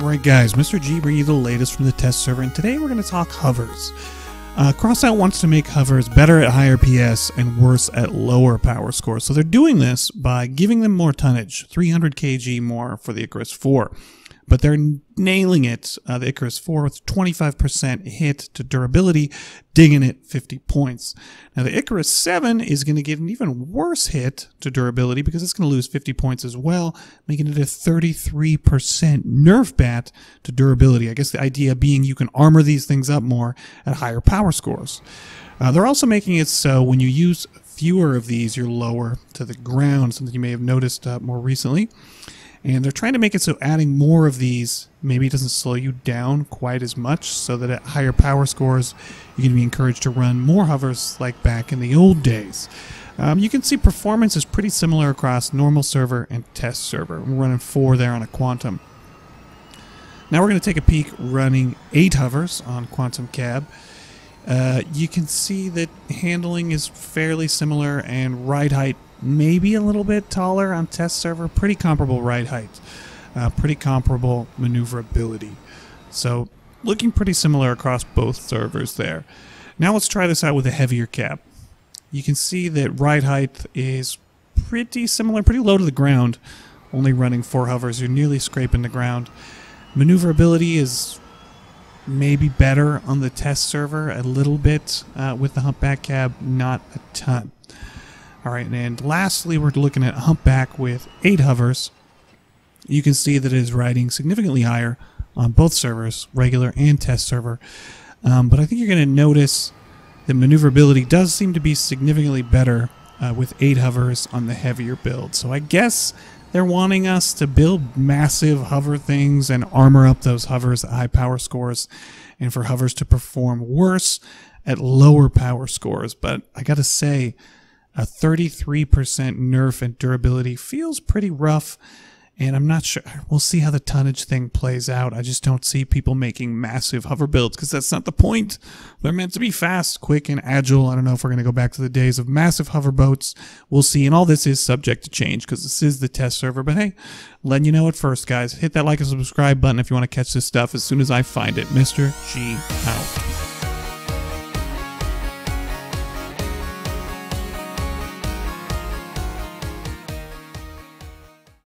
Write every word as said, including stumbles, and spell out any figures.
Alright guys, Mister G bringing you the latest from the test server, and today we're going to talk hovers. Uh, Crossout wants to make hovers better at higher P S and worse at lower power scores, so they're doing this by giving them more tonnage, three hundred kilograms more for the Icarus four. But they're nailing it, uh, the Icarus four, with twenty-five percent hit to durability, digging it fifty points. Now the Icarus seven is going to get an even worse hit to durability because it's going to lose fifty points as well, making it a thirty-three percent nerf bat to durability. I guess the idea being you can armor these things up more at higher power scores. Uh, they're also making it so when you use fewer of these, you're lower to the ground, something you may have noticed uh, more recently. And they're trying to make it so adding more of these maybe doesn't slow you down quite as much, so that at higher power scores, you're going to be encouraged to run more hovers like back in the old days. Um, you can see performance is pretty similar across normal server and test server. We're running four there on a Quantum. Now we're going to take a peek running eight hovers on Quantum Cab. Uh, you can see that handling is fairly similar, and ride height maybe a little bit taller on test server, pretty comparable ride height, uh, pretty comparable maneuverability. So looking pretty similar across both servers there. Now let's try this out with a heavier cab. You can see that ride height is pretty similar, pretty low to the ground, only running four hovers, you're nearly scraping the ground. Maneuverability is maybe better on the test server a little bit uh, with the Humpback cab, not a ton. Alright, and lastly, we're looking at Humpback with eight hovers. You can see that it is riding significantly higher on both servers, regular and test server. Um, but I think you're going to notice that maneuverability does seem to be significantly better uh, with eight hovers on the heavier build. So I guess they're wanting us to build massive hover things and armor up those hovers at high power scores, and for hovers to perform worse at lower power scores. But I got to say, a thirty-three percent nerf and durability feels pretty rough, and I'm not sure. We'll see how the tonnage thing plays out. I just don't see people making massive hover builds because that's not the point. They're meant to be fast, quick, and agile. I don't know if we're going to go back to the days of massive hover boats. We'll see, and all this is subject to change because this is the test server. But hey, letting you know it first, guys. Hit that like and subscribe button if you want to catch this stuff as soon as I find it. Mister G out.